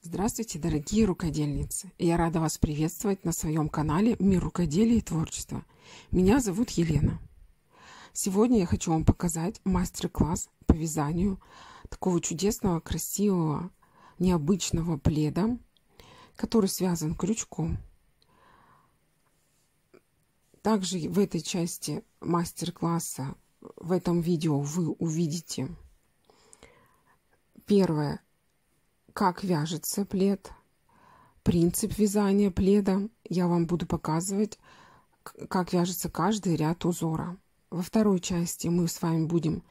Здравствуйте, дорогие рукодельницы! Я рада вас приветствовать на своем канале «Мир рукоделия и творчества». Меня зовут Елена. Сегодня я хочу вам показать мастер-класс по вязанию такого чудесного, красивого, необычного пледа, который связан крючком. Также в этой части мастер-класса, в этом видео вы увидите первое, как вяжется плед, принцип вязания пледа. Я вам буду показывать, как вяжется каждый ряд узора. Во второй части мы с вами будем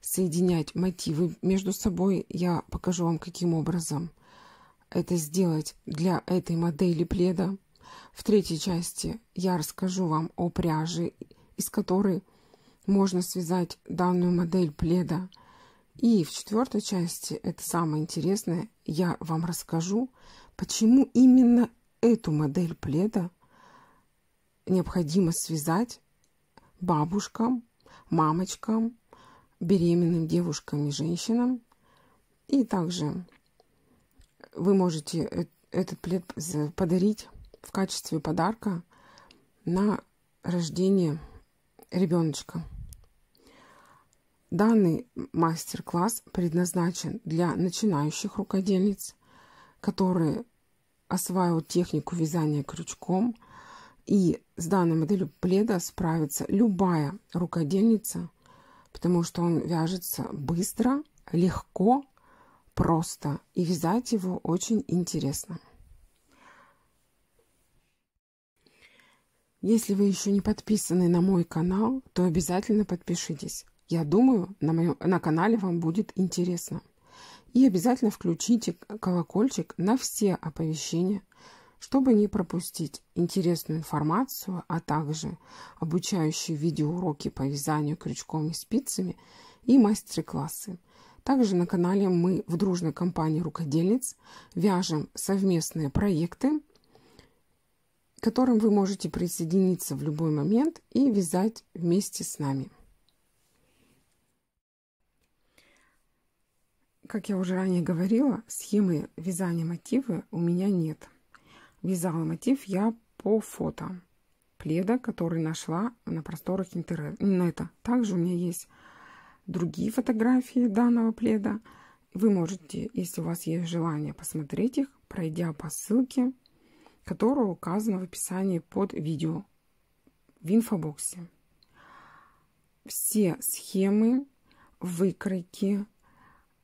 соединять мотивы между собой. Я покажу вам, каким образом это сделать для этой модели пледа. В третьей части я расскажу вам о пряже, из которой можно связать данную модель пледа. И в четвертой части, это самое интересное, я вам расскажу, почему именно эту модель пледа необходимо связать бабушкам, мамочкам, беременным девушкам и женщинам. И также вы можете этот плед подарить в качестве подарка на рождение ребеночка. Данный мастер-класс предназначен для начинающих рукодельниц, которые осваивают технику вязания крючком, и с данной моделью пледа справится любая рукодельница, потому что он вяжется быстро, легко, просто, и вязать его очень интересно. Если вы еще не подписаны на мой канал, то обязательно подпишитесь. Я думаю, на канале вам будет интересно. И обязательно включите колокольчик на все оповещения, чтобы не пропустить интересную информацию, а также обучающие видеоуроки по вязанию крючком и спицами и мастер-классы. Также на канале мы в дружной компании рукодельниц вяжем совместные проекты, к которым вы можете присоединиться в любой момент и вязать вместе с нами. Как я уже ранее говорила, схемы вязания мотива у меня нет. Вязала мотив я по фото пледа, который нашла на просторах интернета. Также у меня есть другие фотографии данного пледа. Вы можете, если у вас есть желание, посмотреть их, пройдя по ссылке, которая указана в описании под видео в инфобоксе. Все схемы, выкройки,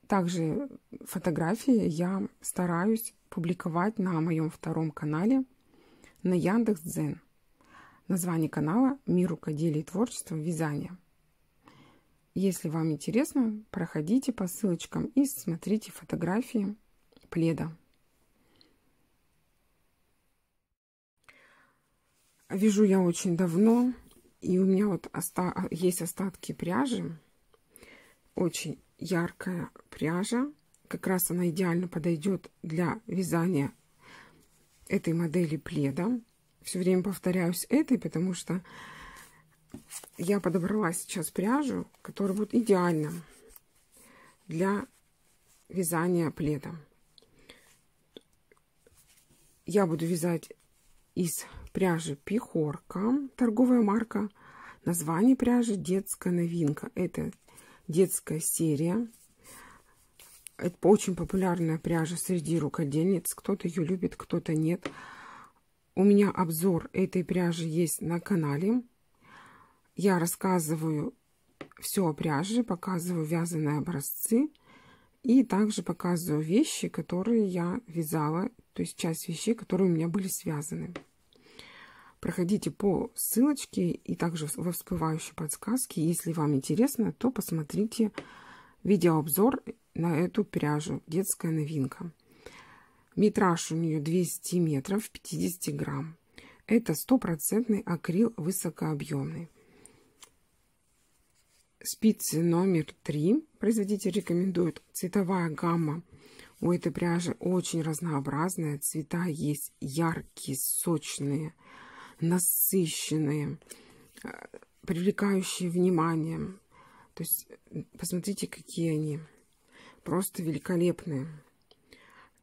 также фотографии я стараюсь публиковать на моем втором канале на Яндекс.Дзен. Название канала «Мир рукоделия и творчества вязания». Если вам интересно, проходите по ссылочкам и смотрите фотографии пледа. Вяжу я очень давно, и у меня вот есть остатки пряжи. Очень яркая пряжа, как раз она идеально подойдет для вязания этой модели пледа. Все время повторяюсь этой, потому что я подобрала сейчас пряжу, которая будет идеальна для вязания пледа. Я буду вязать из пряжи Пехорка, торговая марка. Название пряжи «Детская новинка». Это детская серия. Это очень популярная пряжа среди рукодельниц. Кто-то ее любит, кто-то нет. У меня обзор этой пряжи есть на канале. Я рассказываю все о пряже, показываю вязаные образцы и также показываю вещи, которые я вязала, то есть часть вещей, которые у меня были связаны. Проходите по ссылочке и также во всплывающей подсказке. Если вам интересно, то посмотрите видеообзор на эту пряжу. Детская новинка. Метраж у нее 200 метров, 50 грамм. Это 100% акрил высокообъемный. спицы номер 3. Производитель рекомендует. Цветовая гамма у этой пряжи очень разнообразная. Цвета есть яркие, сочные, насыщенные, привлекающие внимание. То есть посмотрите, какие они. Просто великолепные.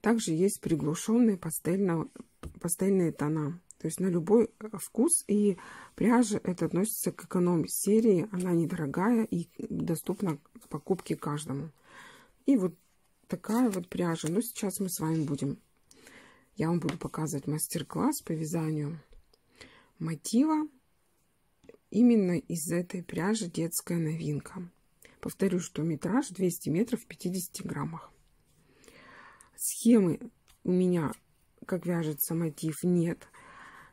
Также есть приглушенные пастельные тона. То есть на любой вкус, и пряжа это относится к эконом-серии. Она недорогая и доступна к покупке каждому. И вот такая вот пряжа. Но сейчас мы с вами будем. Я вам буду показывать мастер-класс по вязанию мотива именно из этой пряжи детская новинка. Повторю, что метраж 200 метров в 50 граммах. Схемы у меня, как вяжется мотив, нет.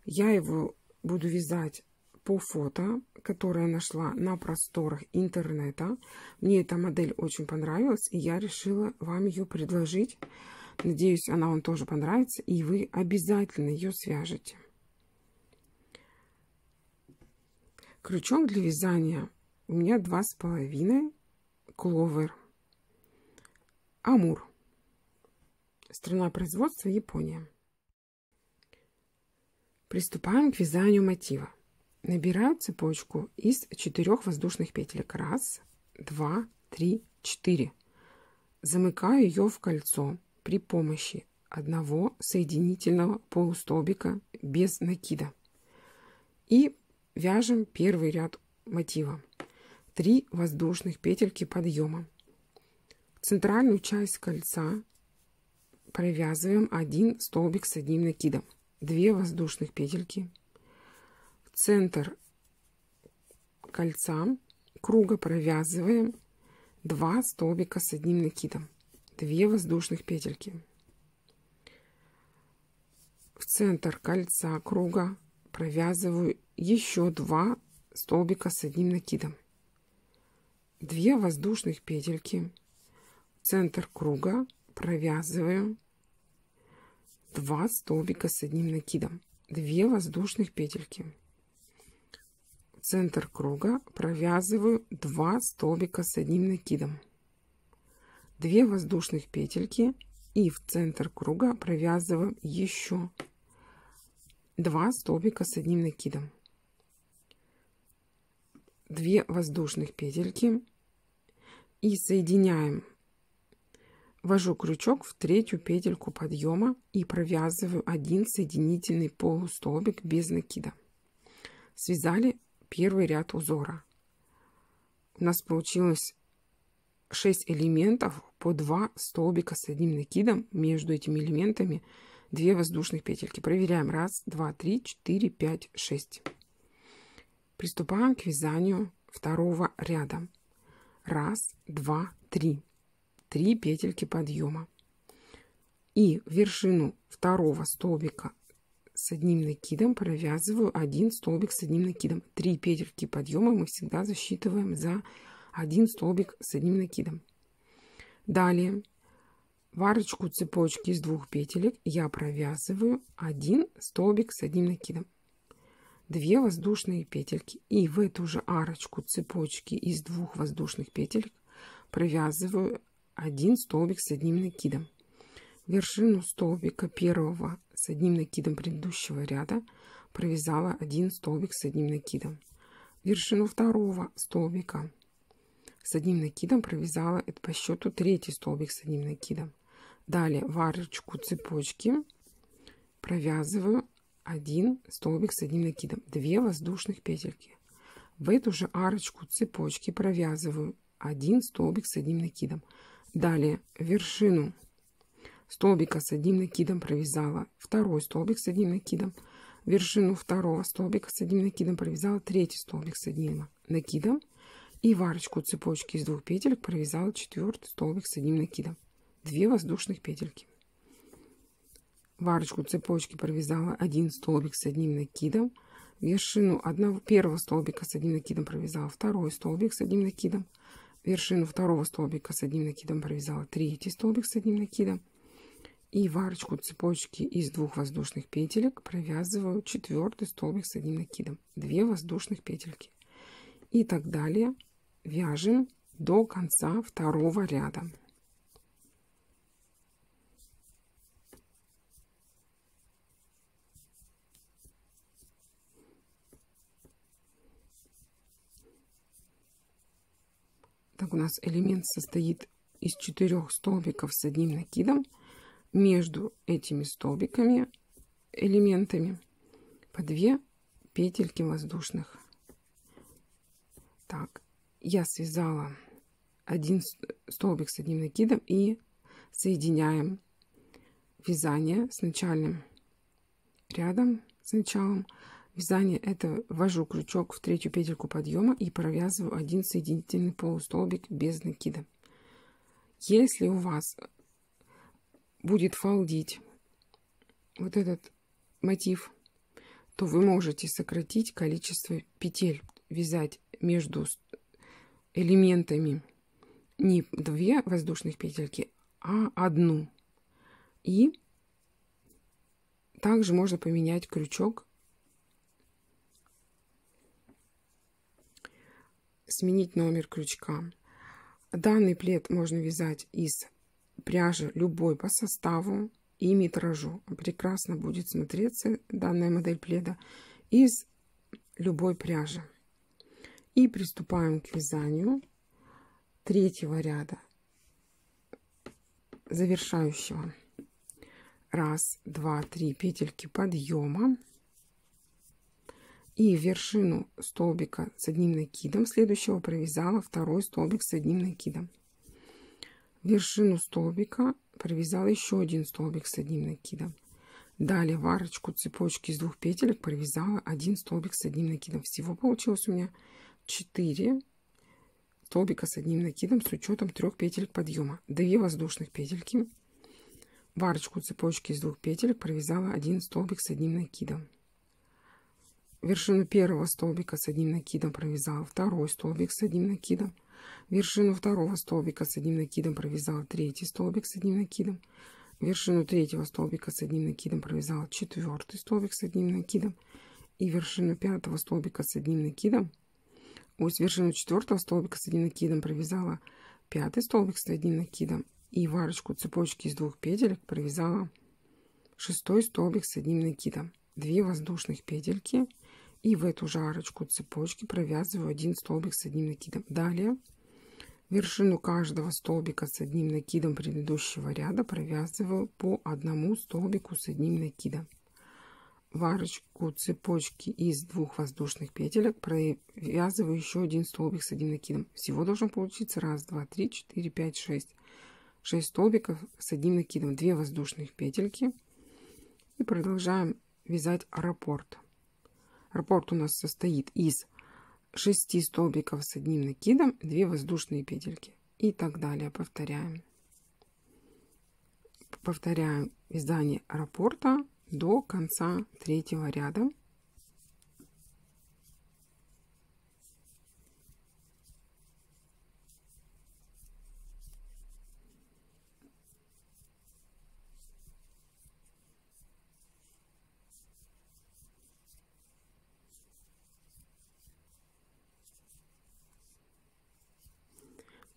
Я его буду вязать по фото, которое нашла на просторах интернета. Мне эта модель очень понравилась, и я решила вам ее предложить. Надеюсь, она вам тоже понравится, и вы обязательно ее свяжете. Крючок для вязания у меня 2,5 Кловер Амур. Страна производства Япония. Приступаем к вязанию мотива. Набираю цепочку из 4 воздушных петелек. 1, 2, 3, 4. Замыкаю ее в кольцо при помощи одного соединительного полустолбика без накида. И вяжем первый ряд мотива. 3 воздушных петельки подъема. Центральную часть кольца провязываем 1 столбик с одним накидом. 2 воздушных петельки. В центр кольца круга провязываем 2 столбика с одним накидом. 2 воздушных петельки. В центр кольца круга провязываю еще 2 столбика с одним накидом. 2 воздушных петельки. В центр круга провязываю 2 столбика с одним накидом, 2 воздушных петельки. В центр круга провязываю 2 столбика с одним накидом, 2 воздушных петельки, и в центр круга провязываю еще 2 столбика с одним накидом, 2 воздушных петельки, и соединяем. Ввожу крючок в 3-ю петельку подъема и провязываю 1 соединительный полустолбик без накида. Связали первый ряд узора. У нас получилось 6 элементов по 2 столбика с одним накидом. Между этими элементами 2 воздушных петельки. Проверяем. 1, 2, 3, 4, 5, 6. Приступаем к вязанию второго ряда. 1, 2, 3. 3 петельки подъема, и в вершину второго столбика с одним накидом провязываю 1 столбик с одним накидом. 3 петельки подъема мы всегда засчитываем за 1 столбик с одним накидом. Далее в арочку цепочки из 2 петелек я провязываю 1 столбик с одним накидом, 2 воздушные петельки, и в эту же арочку цепочки из 2 воздушных петелек провязываю 1 столбик с одним накидом. Вершину столбика первого с одним накидом предыдущего ряда провязала 1 столбик с одним накидом. Вершину второго столбика с одним накидом провязала, это по счету 3-й столбик с одним накидом. Далее в арочку цепочки провязываю 1 столбик с одним накидом, 2 воздушных петельки. В эту же арочку цепочки провязываю 1 столбик с одним накидом. Далее вершину столбика с одним накидом провязала 2 столбик с одним накидом. Вершину второго столбика с одним накидом провязала 3 столбик с одним накидом. И в арочку цепочки из 2 петелек провязала 4 столбик с одним накидом. 2 воздушных петельки. В арочку цепочки провязала 1 столбик с одним накидом. Вершину первого столбика с одним накидом провязала 2 столбик с одним накидом. Вершину второго столбика с одним накидом провязала 3-й столбик с одним накидом. И в арочку цепочки из 2 воздушных петелек провязываю 4-й столбик с одним накидом. 2 воздушных петельки. И так далее вяжем до конца второго ряда. Так, у нас элемент состоит из 4 столбиков с одним накидом. Между этими столбиками, элементами, по 2 петельки воздушных. Так, я связала один столбик с одним накидом и соединяем вязание с начальным рядом, с началом вязания. Это ввожу крючок в 3-ю петельку подъема и провязываю один соединительный полустолбик без накида. Если у вас будет фалдить вот этот мотив, то вы можете сократить количество петель, вязать между элементами не 2 воздушных петельки, а 1. И также можно поменять крючок, сменить номер крючка. Данный плед можно вязать из пряжи любой по составу и метражу. Прекрасно будет смотреться данная модель пледа из любой пряжи. И приступаем к вязанию 3-го ряда завершающего. 1, 2, 3 петельки подъема. И в вершину столбика с одним накидом следующего провязала 2-й столбик с одним накидом. В вершину столбика провязала еще 1 столбик с одним накидом. Далее в арочку цепочки из 2 петелек провязала 1 столбик с одним накидом. Всего получилось у меня 4 столбика с одним накидом с учетом 3 петелек подъема. 2 воздушных петельки. В арочку цепочки из 2 петелек провязала 1 столбик с одним накидом. Вершину 1-го столбика с одним накидом провязала 2-й столбик с одним накидом. Вершину 2-го столбика с одним накидом провязала 3-й столбик с одним накидом. Вершину 3-го столбика с одним накидом провязала 4-й столбик с одним накидом. И вершину 5-го столбика с одним накидом. Вершину 4-го столбика с одним накидом провязала 5-й столбик с одним накидом. И в арочку цепочки из 2 петелек провязала 6-й столбик с одним накидом. 2 воздушных петельки. И в эту же арочку цепочки провязываю 1 столбик с одним накидом. Далее вершину каждого столбика с одним накидом предыдущего ряда провязываю по 1 столбику с одним накидом. В арочку цепочки из 2 воздушных петелек провязываю еще 1 столбик с одним накидом. Всего должно получиться 1, 2, 3, 4, 5, 6 столбиков с одним накидом, 2 воздушных петельки. И продолжаем вязать раппорт. Раппорт у нас состоит из 6 столбиков с одним накидом, 2 воздушные петельки и так далее. Повторяем. Повторяем вязание раппорта до конца 3-го ряда.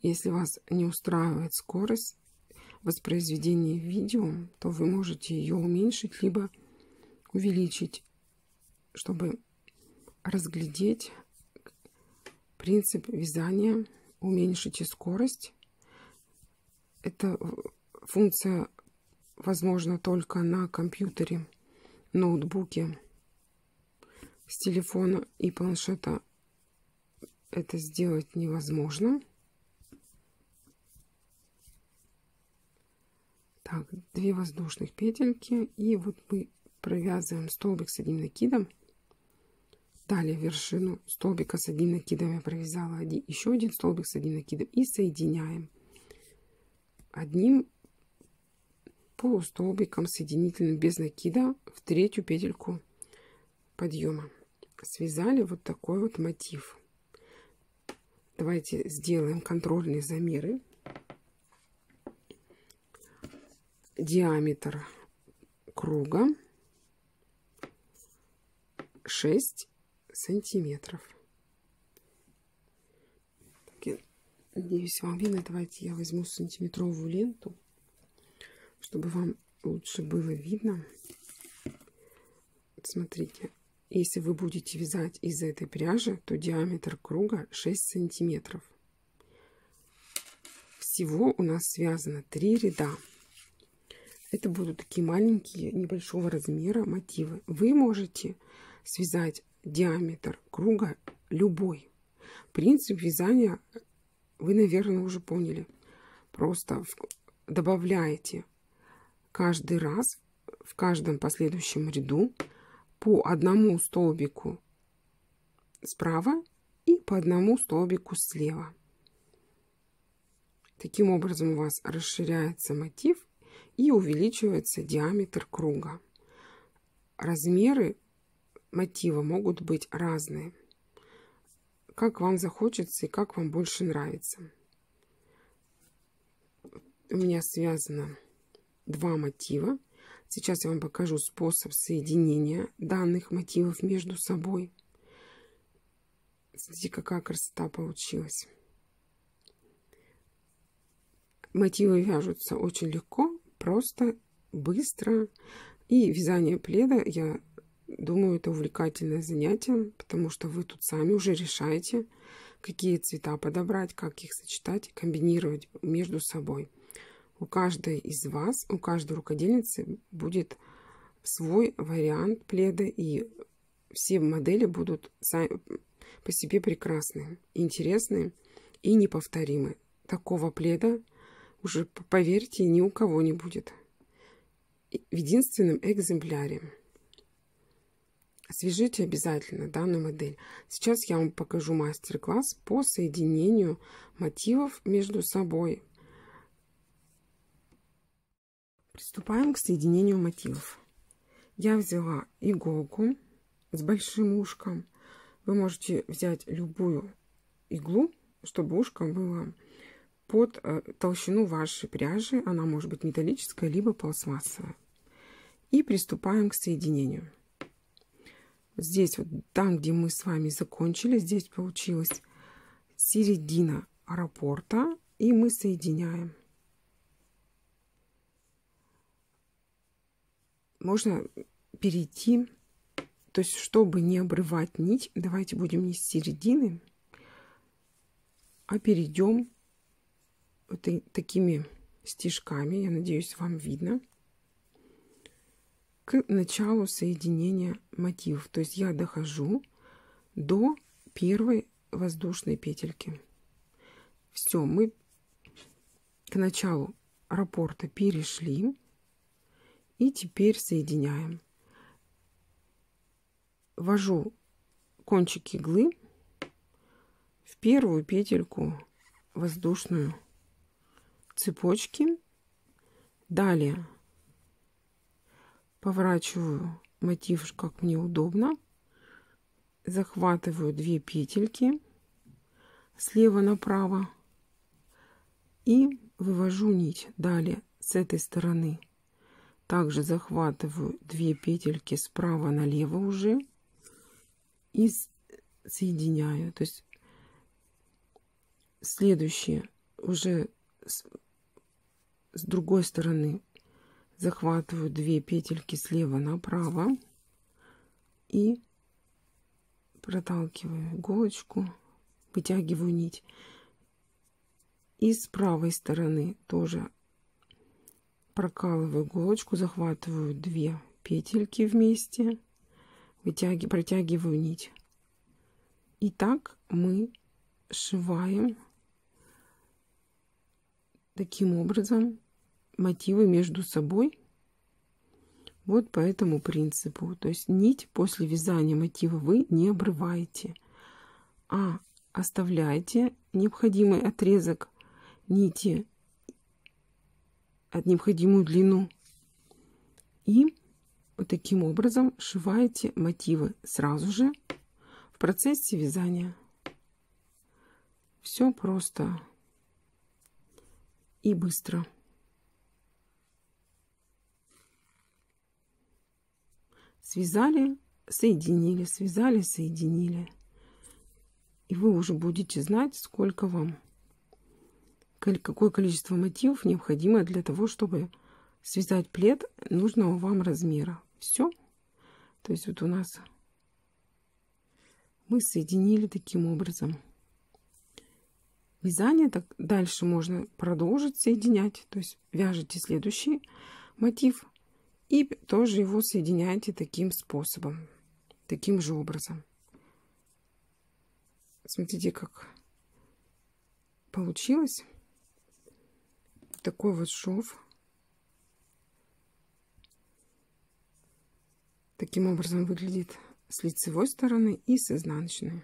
Если вас не устраивает скорость воспроизведения видео, то вы можете ее уменьшить, либо увеличить, чтобы разглядеть принцип вязания. Уменьшите скорость. Эта функция возможна только на компьютере, ноутбуке. С телефона и планшета это сделать невозможно. Так, 2 воздушных петельки, и вот мы провязываем столбик с одним накидом. Далее вершину столбика с одним накидом я провязала еще 1 столбик с одним накидом и соединяем 1 полустолбиком соединительным без накида в 3-ю петельку подъема. Связали вот такой вот мотив. Давайте сделаем контрольные замеры. Диаметр круга 6 сантиметров. Надеюсь, вам видно. Давайте я возьму сантиметровую ленту, чтобы вам лучше было видно. Смотрите, если вы будете вязать из этой пряжи, то диаметр круга 6 сантиметров. Всего у нас связано 3 ряда. Это будут такие маленькие, небольшого размера мотивы. Вы можете связать диаметр круга любой. Принцип вязания вы, наверное, уже поняли. Просто добавляете каждый раз в каждом последующем ряду по одному столбику справа и по одному столбику слева. Таким образом у вас расширяется мотив и увеличивается диаметр круга. Размеры мотива могут быть разные, как вам захочется и как вам больше нравится. У меня связано 2 мотива. Сейчас я вам покажу способ соединения данных мотивов между собой. Смотрите, какая красота получилась. Мотивы вяжутся очень легко, просто, быстро. И вязание пледа, я думаю, это увлекательное занятие, потому что вы тут сами уже решаете, какие цвета подобрать, как их сочетать, комбинировать между собой. У каждой из вас, у каждой рукодельницы будет свой вариант пледа, и все модели будут по себе прекрасны, интересны и неповторимы. Такого пледа уже, поверьте, ни у кого не будет. В единственном экземпляре. Свяжите обязательно данную модель. Сейчас я вам покажу мастер-класс по соединению мотивов между собой. Приступаем к соединению мотивов. Я взяла иголку с большим ушком. Вы можете взять любую иглу, чтобы ушко было под толщину вашей пряжи. Она может быть металлическая, либо пластмассовая. И приступаем к соединению. Здесь, вот там, где мы с вами закончили, здесь получилась середина раппорта, и мы соединяем. Можно перейти, то есть, чтобы не обрывать нить, давайте будем не с середины, а перейдем вот такими стежками, я надеюсь, вам видно, к началу соединения мотивов. То есть я дохожу до первой воздушной петельки. Все, мы к началу раппорта перешли. И теперь соединяем. Ввожу кончик иглы в первую петельку воздушную цепочки. Далее поворачиваю мотив, как мне удобно. Захватываю 2 петельки слева направо и вывожу нить. Далее с этой стороны также захватываю 2 петельки справа налево уже и соединяю. То есть следующие уже с другой стороны захватываю 2 петельки слева направо и проталкиваю иголочку, вытягиваю нить. И с правой стороны тоже прокалываю иголочку, захватываю 2 петельки вместе, протягиваю нить. И так мы сшиваем таким образом мотивы между собой. Вот по этому принципу. То есть нить после вязания мотива вы не обрываете, а оставляете необходимый отрезок нити, необходимую длину, и вот таким образом сшиваете мотивы сразу же в процессе вязания. Все просто и быстро. Связали, соединили, связали, соединили, и вы уже будете знать, сколько вам какое количество мотивов необходимо для того, чтобы связать плед нужного вам размера. Все. То есть вот у нас мы соединили таким образом. Вязание так дальше можно продолжить соединять. То есть вяжете следующий мотив и тоже его соединяете таким способом, таким же образом. Смотрите, как получилось. Такой вот шов. Таким образом выглядит с лицевой стороны и с изнаночной.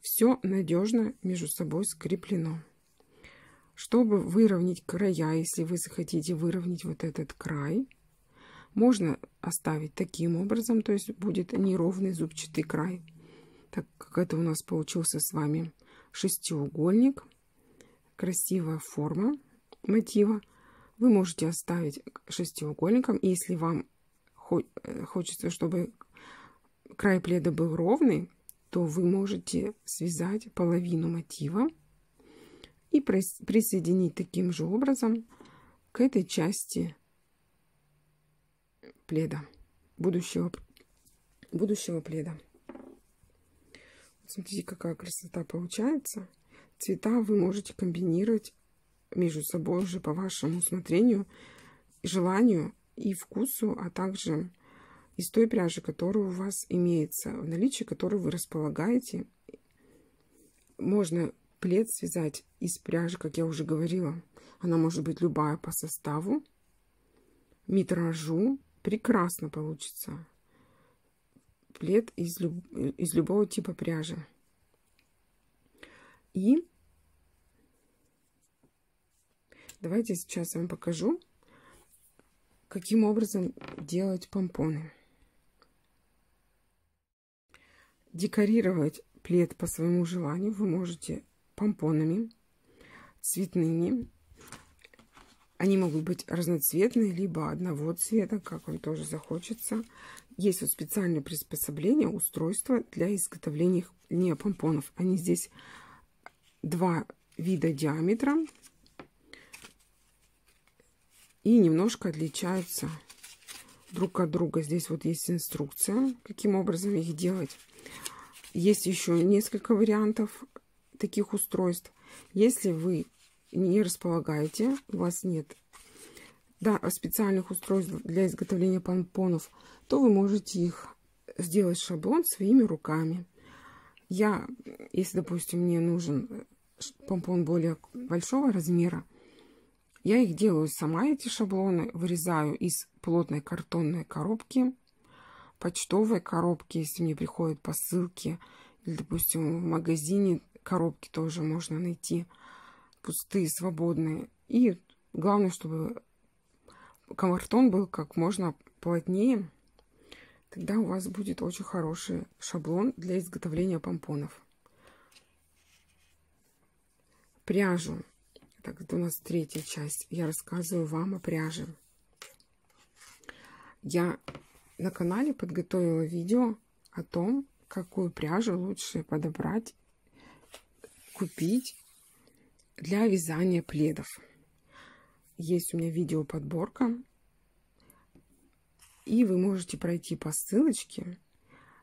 Все надежно между собой скреплено. Чтобы выровнять края, если вы захотите выровнять вот этот край, можно оставить таким образом, то есть будет неровный зубчатый край. Так как это у нас получился с вами шестиугольник, красивая форма мотива, вы можете оставить шестиугольником. И если вам хочется, чтобы край пледа был ровный, то вы можете связать половину мотива и присоединить таким же образом к этой части пледа, будущего пледа. Смотрите, какая красота получается. Цвета вы можете комбинировать между собой уже по вашему усмотрению, желанию и вкусу, а также из той пряжи, которая у вас имеется в наличии, которую вы располагаете. Можно плед связать из пряжи, как я уже говорила. Она может быть любая по составу, метражу. Прекрасно получится плед из любого типа пряжи. И давайте сейчас я вам покажу, каким образом делать помпоны. Декорировать плед по своему желанию вы можете помпонами цветными. Они могут быть разноцветные, либо одного цвета, как вам тоже захочется. Есть вот специальное приспособление, устройство для изготовления помпонов. Они здесь два вида диаметра и немножко отличаются друг от друга. Здесь вот есть инструкция, каким образом их делать. Есть еще несколько вариантов таких устройств. Если вы не располагаете, у вас нет специальных устройств для изготовления помпонов, то вы можете их сделать шаблон своими руками. Если, допустим, мне нужен помпон более большого размера, я их делаю сама, эти шаблоны, вырезаю из плотной картонной коробки, почтовой коробки, если мне приходят посылки, или, допустим, в магазине коробки тоже можно найти, пустые, свободные. И главное, чтобы картон был как можно плотнее. Тогда у вас будет очень хороший шаблон для изготовления помпонов. Пряжу. Так, это у нас третья часть. Я рассказываю вам о пряже. Я на канале подготовила видео о том, какую пряжу лучше подобрать, купить для вязания пледов. Есть у меня видео подборка, и вы можете пройти по ссылочке.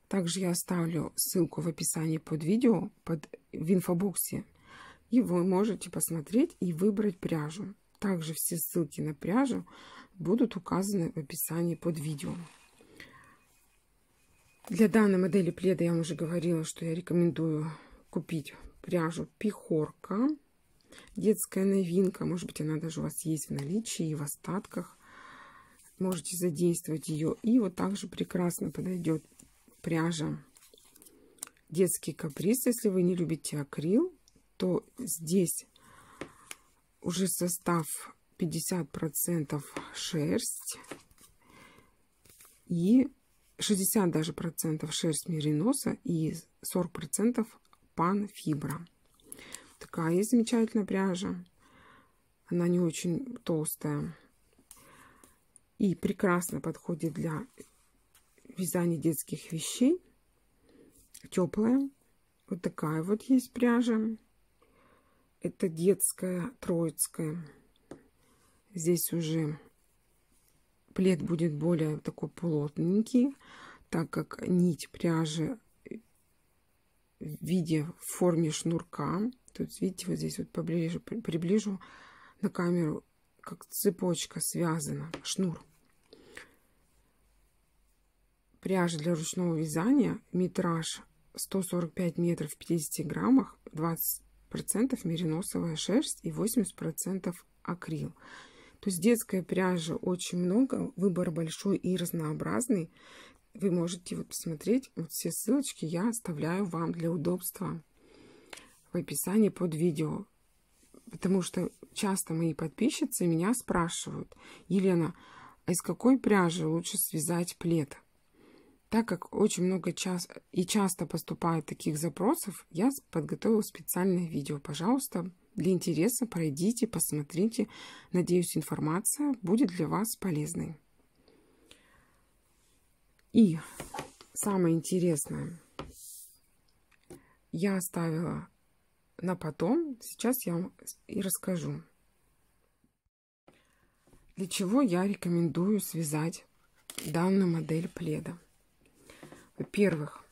Также я оставлю ссылку в описании под видео, в инфобоксе, и вы можете посмотреть и выбрать пряжу. Также все ссылки на пряжу будут указаны в описании под видео. Для данной модели пледа я вам уже говорила, что я рекомендую купить пряжу Пехорка. Детская новинка, может быть, она даже у вас есть в наличии и в остатках. Можете задействовать ее. И вот также прекрасно подойдет пряжа детский каприз. Если вы не любите акрил, то здесь уже состав 50% шерсть и 60% даже шерсть мериноса и 40% панфибра. Такая есть замечательная пряжа. Она не очень толстая и прекрасно подходит для вязания детских вещей. Теплая. Вот такая вот есть пряжа. Это детская троицкая. Здесь уже плед будет более такой плотненький, так как нить пряжи в форме шнурка. То есть, видите, вот здесь вот поближе, приближу на камеру, как цепочка связана, шнур. Пряжа для ручного вязания, метраж 145 метров в 50 граммах, 20% мериносовая шерсть и 80% акрил. То есть детская пряжа очень много, выбор большой и разнообразный. Вы можете вот посмотреть, вот все ссылочки я оставляю вам для удобства в описании под видео. Потому что часто мои подписчицы меня спрашивают: Елена, а из какой пряжи лучше связать плед? Так как очень много часто поступает таких запросов, я подготовила специальное видео. Пожалуйста, для интереса пройдите, посмотрите. Надеюсь, информация будет для вас полезной. И самое интересное я оставила на потом. Сейчас я вам и расскажу, для чего я рекомендую связать данную модель пледа. Во-первых,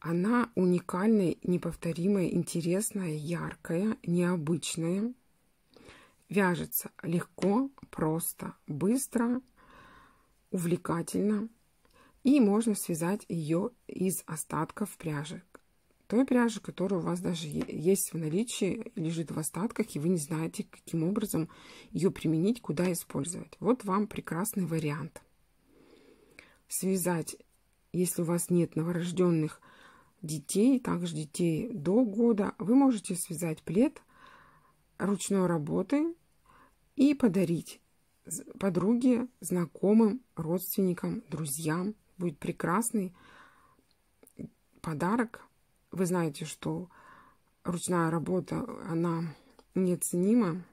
она уникальная, неповторимая, интересная, яркая, необычная. Вяжется легко, просто, быстро, увлекательно. И можно связать ее из остатков пряжи. Той пряжи, которая у вас даже есть в наличии, лежит в остатках, и вы не знаете, каким образом ее применить, куда использовать. Вот вам прекрасный вариант. Связать, если у вас нет новорожденных детей, также детей до года, вы можете связать плед ручной работы и подарить подруге, знакомым, родственникам, друзьям. Будет прекрасный подарок. Вы знаете, что ручная работа, она неоценима,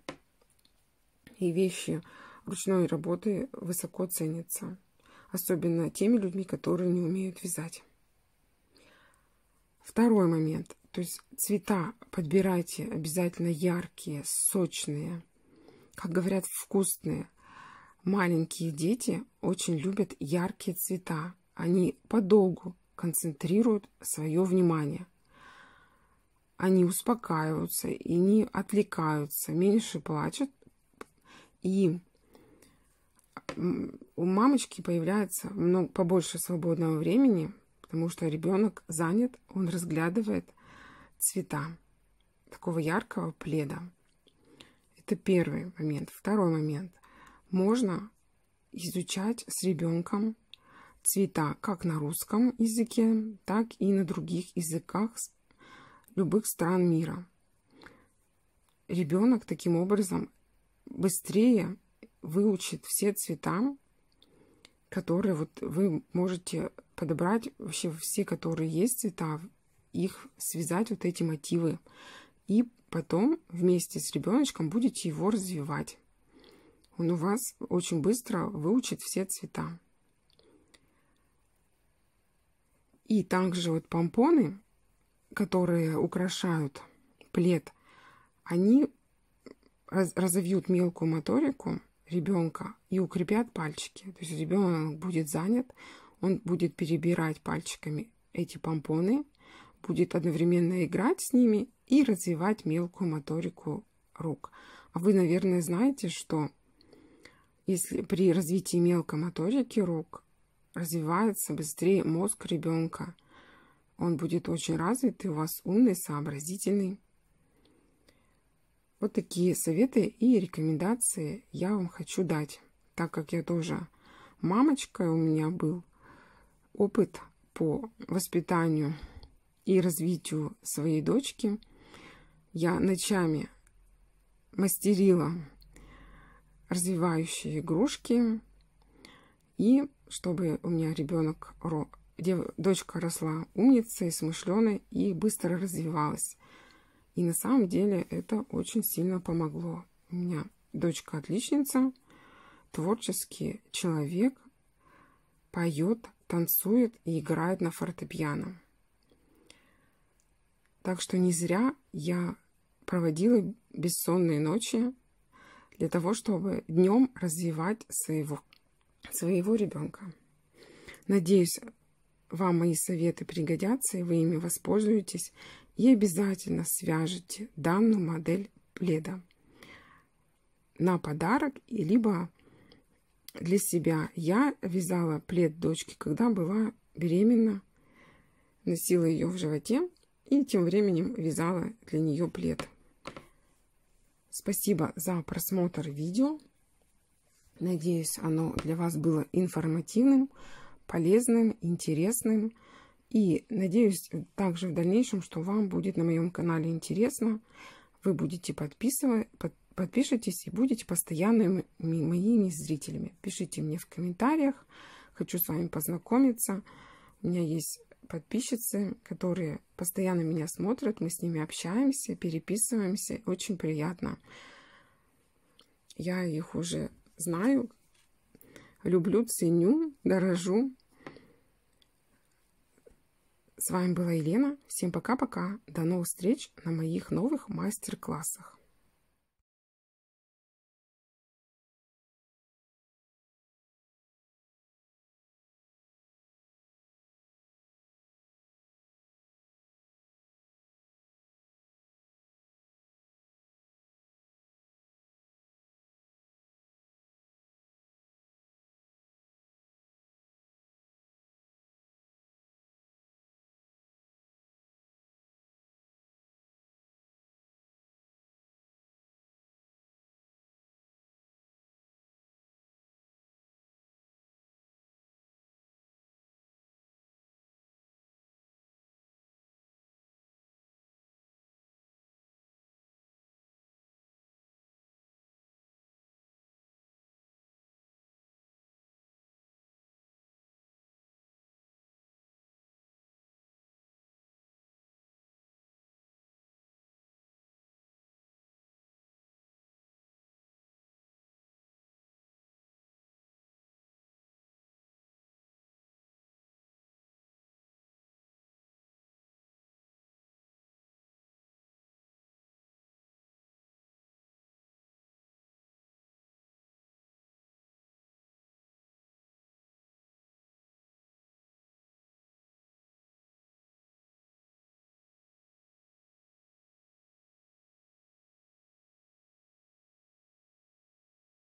и вещи ручной работы высоко ценятся, особенно теми людьми, которые не умеют вязать. Второй момент. То есть цвета подбирайте обязательно яркие, сочные, как говорят, вкусные. Маленькие дети очень любят яркие цвета. Они подолгу концентрируют свое внимание. Они успокаиваются и не отвлекаются, меньше плачут. И у мамочки появляется побольше свободного времени, потому что ребенок занят, он разглядывает цвета такого яркого пледа. Это первый момент. Второй момент. Можно изучать с ребенком цвета как на русском языке, так и на других языках любых стран мира. Ребенок таким образом быстрее выучит все цвета, которые вот вы можете подобрать, вообще все, которые есть цвета, их связать, вот эти мотивы. И потом вместе с ребеночком будете его развивать. Он у вас очень быстро выучит все цвета. И также вот помпоны, которые украшают плед, они разовьют мелкую моторику ребенка и укрепят пальчики. То есть ребенок будет занят, он будет перебирать пальчиками эти помпоны, будет одновременно играть с ними и развивать мелкую моторику рук. А вы, наверное, знаете, что если при развитии мелкой моторики рук развивается быстрее мозг ребенка, он будет очень развит и у вас умный, сообразительный. Вот такие советы и рекомендации я вам хочу дать, так как я тоже мамочка, у меня был опыт по воспитанию и развитию своей дочки. Я ночами мастерила развивающие игрушки, и чтобы у меня ребенок, дочка росла умницей, смышленой и быстро развивалась. И на самом деле это очень сильно помогло. У меня дочка отличница, творческий человек, поет, танцует и играет на фортепиано. Так что не зря я проводила бессонные ночи для того, чтобы днем развивать своего ребенка. Надеюсь, вам мои советы пригодятся, и вы ими воспользуетесь, и обязательно свяжете данную модель пледа на подарок, либо для себя. Я вязала плед дочки, когда была беременна, носила ее в животе, и тем временем вязала для нее плед. Спасибо за просмотр видео. Надеюсь, оно для вас было информативным, полезным, интересным. И надеюсь также в дальнейшем, что вам будет на моем канале интересно. Вы будете подпишитесь и будете постоянными моими зрителями. Пишите мне в комментариях. Хочу с вами познакомиться. У меня есть подписчицы, которые постоянно меня смотрят. Мы с ними общаемся, переписываемся. Очень приятно. Я их уже знаю. Люблю, ценю, дорожу. С вами была Елена. Всем пока-пока. До новых встреч на моих новых мастер-классах.